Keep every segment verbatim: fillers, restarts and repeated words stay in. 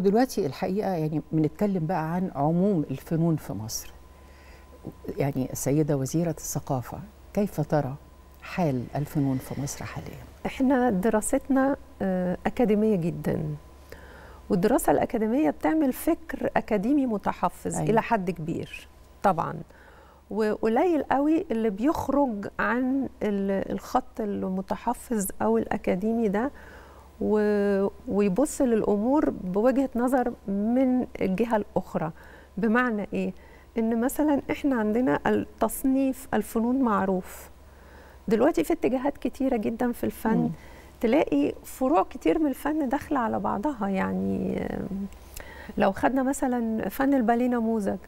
دلوقتي الحقيقة يعني بنتكلم بقى عن عموم الفنون في مصر. يعني السيدة وزيرة الثقافة، كيف ترى حال الفنون في مصر حاليا؟ احنا دراستنا أكاديمية جدا، والدراسة الأكاديمية بتعمل فكر أكاديمي متحفظ. أيوة. إلى حد كبير طبعا، وقليل قوي اللي بيخرج عن الخط المتحفظ أو الأكاديمي ده ويبص للأمور بوجهة نظر من الجهة الأخرى. بمعنى إيه؟ إن مثلا إحنا عندنا التصنيف الفنون معروف دلوقتي في اتجاهات كتيرة جدا في الفن. مم. تلاقي فروع كتير من الفن داخلة على بعضها. يعني لو خدنا مثلا فن الباليه نموذج،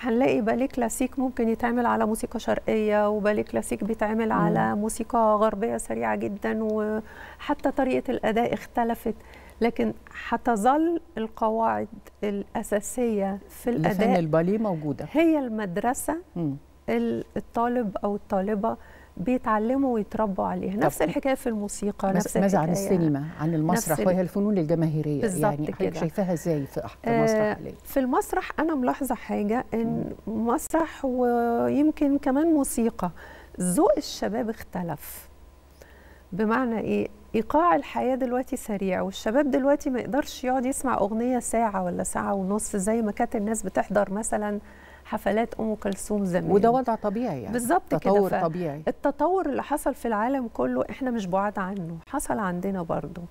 هنلاقي باليه كلاسيك ممكن يتعمل على موسيقى شرقيه، وباليه كلاسيك بيتعمل مم. على موسيقى غربيه سريعه جدا، وحتى طريقه الاداء اختلفت، لكن هتظل القواعد الاساسيه في الاداء. فن الباليه موجوده، هي المدرسه مم. الطالب او الطالبه بيتعلموا ويتربوا عليها. نفس الحكايه في الموسيقى، نفس الحكايه. ماذا عن السينما، عن المسرح وهي الفنون الجماهيريه؟ يعني حضرتك شايفاها ازاي في المسرح حاليا؟ في المسرح انا ملاحظه حاجه، ان مسرح ويمكن كمان موسيقى، ذوق الشباب اختلف. بمعنى ايه؟ ايقاع الحياه دلوقتي سريع، والشباب دلوقتي ما يقدرش يقعد يسمع اغنيه ساعه ولا ساعه ونص زي ما كانت الناس بتحضر مثلا حفلات ام كلثوم زمان، وده وضع طبيعي. يعني بالظبط كده، تطور طبيعي. التطور اللي حصل في العالم كله احنا مش بعاد عنه، حصل عندنا برضه.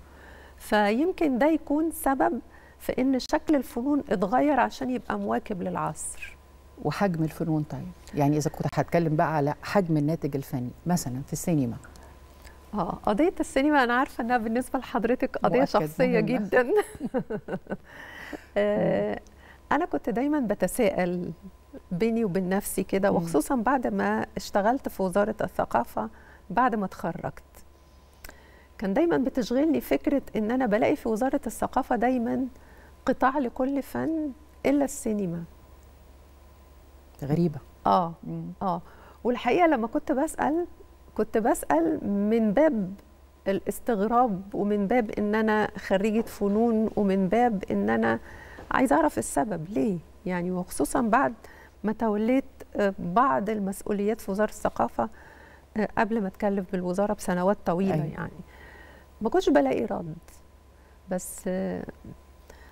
فيمكن ده يكون سبب في ان شكل الفنون اتغير عشان يبقى مواكب للعصر. وحجم الفنون طيب، يعني اذا كنت هتكلم بقى على حجم الناتج الفني مثلا في السينما. اه قضيه السينما انا عارفه انها بالنسبه لحضرتك قضيه شخصيه مهمة جدا. آه انا كنت دايما بتساءل بيني وبين نفسي كده، وخصوصا بعد ما اشتغلت في وزارة الثقافة بعد ما اتخرجت. كان دايما بتشغلني فكرة ان انا بلاقي في وزارة الثقافة دايما قطاع لكل فن الا السينما. غريبة. اه اه والحقيقة لما كنت بسأل كنت بسأل من باب الاستغراب، ومن باب ان انا خريجة فنون، ومن باب ان انا عايزة اعرف السبب ليه. يعني وخصوصا بعد ما توليت بعض المسؤوليات في وزارة الثقافة قبل ما اتكلم بالوزارة بسنوات طويلة. أيوة. يعني ما كنتش بلاقي رد، بس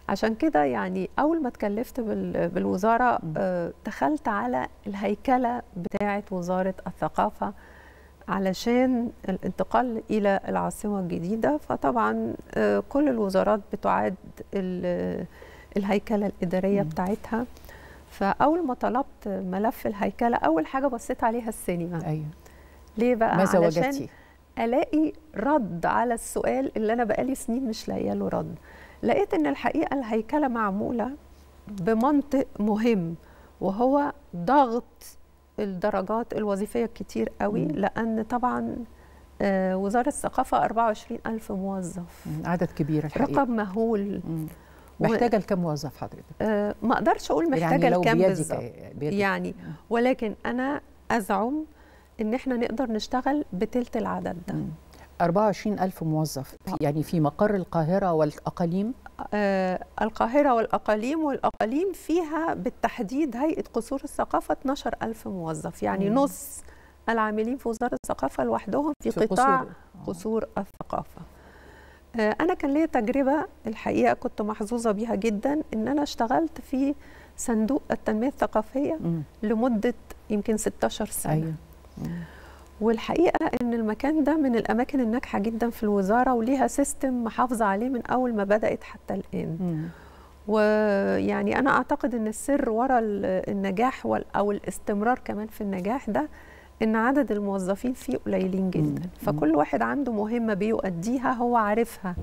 عشان كده يعني أول ما اتكلفت بالوزارة دخلت على الهيكلة بتاعة وزارة الثقافة علشان الانتقال إلى العاصمة الجديدة. فطبعا كل الوزارات بتعاد الهيكلة الإدارية م. بتاعتها. فأول ما طلبت ملف الهيكلة أول حاجة بصيت عليها السينما. أيوة. ليه بقى؟ ماذا وجدتي؟ ألاقي رد على السؤال اللي أنا بقالي سنين مش لاقيه له رد. لقيت إن الحقيقة الهيكلة معمولة بمنطق مهم، وهو ضغط الدرجات الوظيفية كتير قوي. م. لأن طبعا وزارة الثقافة أربعة وعشرين ألف موظف، عدد كبير الحقيقة، رقم مهول. م. محتاجه لكام موظف حضرتك؟ أه ما اقدرش اقول محتاجه لكام بالظبط يعني، ولكن انا ازعم ان احنا نقدر نشتغل بثلث العدد ده. أربعة وعشرين ألف موظف يعني في مقر القاهره والاقاليم؟ أه القاهره والاقاليم، والاقاليم فيها بالتحديد هيئه قصور الثقافه اتناشر ألف موظف. يعني مم. نص العاملين في وزاره الثقافه لوحدهم في, في قطاع قصور, قصور الثقافه. أنا كان ليا تجربة الحقيقة كنت محظوظة بيها جدا، إن أنا اشتغلت في صندوق التنمية الثقافية م. لمدة يمكن ستاشر سنة. أيوة. والحقيقة إن المكان ده من الأماكن الناجحة جدا في الوزارة، وليها سيستم محافظة عليه من أول ما بدأت حتى الآن. م. ويعني أنا أعتقد إن السر وراء النجاح أو الاستمرار كمان في النجاح ده إن عدد الموظفين فيه قليلين جدا، فكل واحد عنده مهمة بيؤديها هو عارفها.